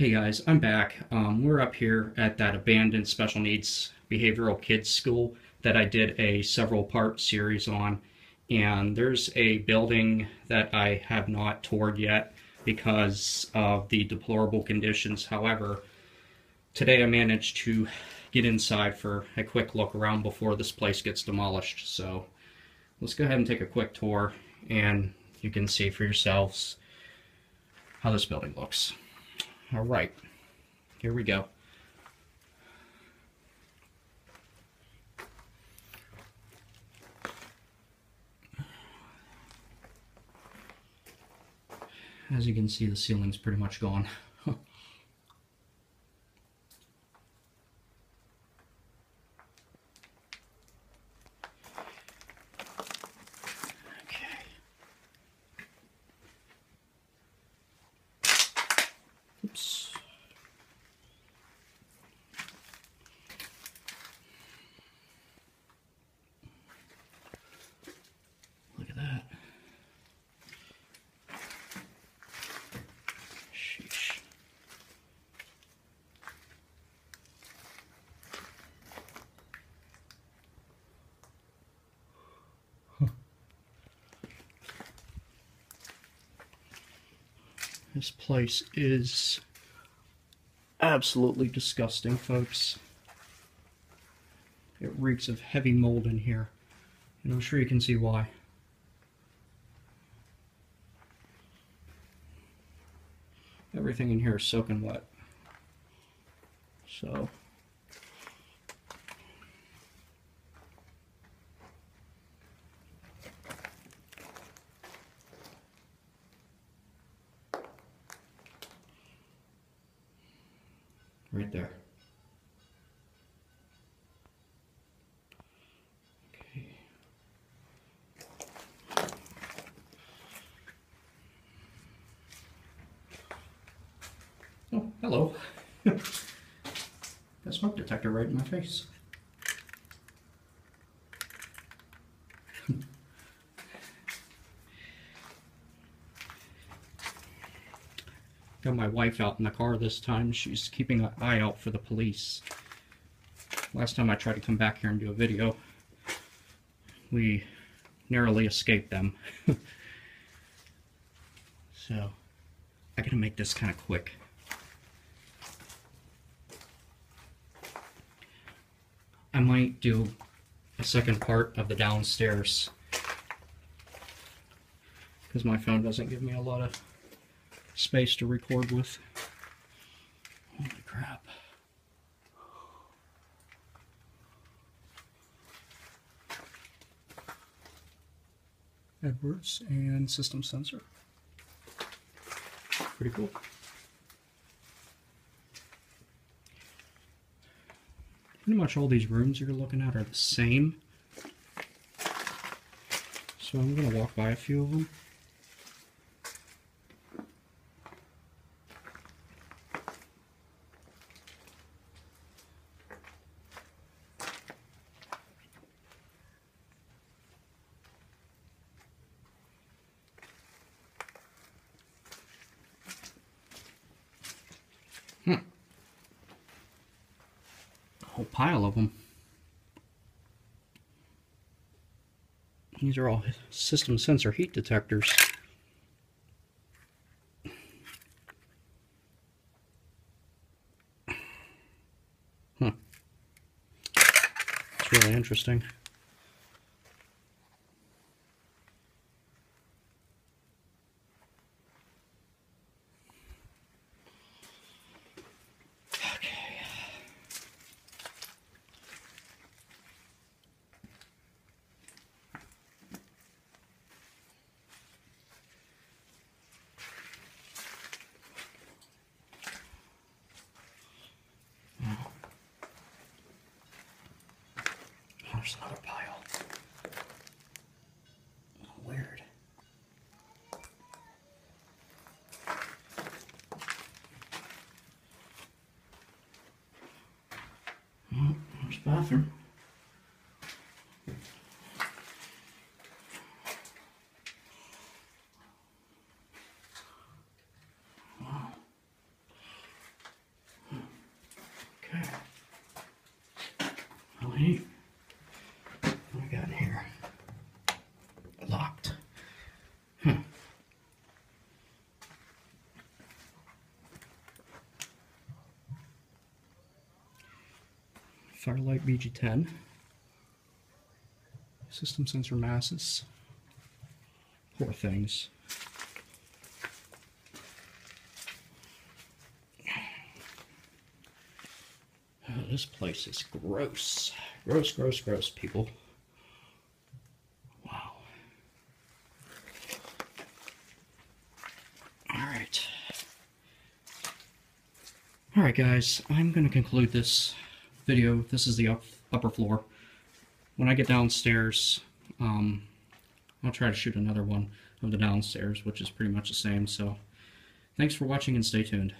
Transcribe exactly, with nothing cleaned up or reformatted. Hey guys, I'm back. Um, we're up here at that abandoned special needs behavioral kids school that I did a several part series on, and there's a building that I have not toured yet because of the deplorable conditions. However, today I managed to get inside for a quick look around before this place gets demolished. So let's go ahead and take a quick tour and you can see for yourselves how this building looks. All right, here we go. As you can see, the ceiling's pretty much gone. Oops. Look at that. Sheesh. Huh. This place is absolutely disgusting, folks. It reeks of heavy mold in here, and I'm sure you can see why. Everything in here is soaking wet. So right there. Okay. Oh, hello. Got a smoke detector right in my face. Got my wife out in the car this time. She's keeping an eye out for the police. Last time I tried to come back here and do a video, we narrowly escaped them. So I gotta make this kind of quick. I might do a second part of the downstairs because my phone doesn't give me a lot of space to record with. Holy crap. Edwards and System Sensor. Pretty cool. Pretty much all these rooms you're looking at are the same. So I'm going to walk by a few of them. Hmm. A whole pile of them. These are all System Sensor heat detectors. Huh. It's really interesting. There's another pile. Weird. Well, there's the bathroom. Wow. right? What do we got in here? Locked. Hmm. Firelight B G ten. System sensor masses. Poor things. Oh, this place is gross. Gross, gross, gross, people. Wow. Alright. Alright, guys, I'm going to conclude this video. This is the up, upper floor. When I get downstairs, um, I'll try to shoot another one of the downstairs, which is pretty much the same. So, thanks for watching and stay tuned.